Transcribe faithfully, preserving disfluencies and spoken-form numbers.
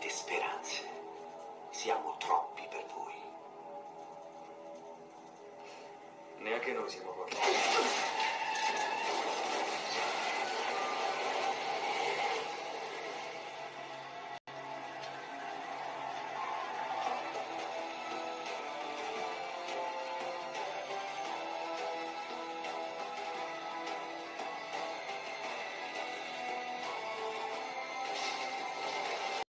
avete speranze. Siamo troppi per voi. Neanche noi siamo morti.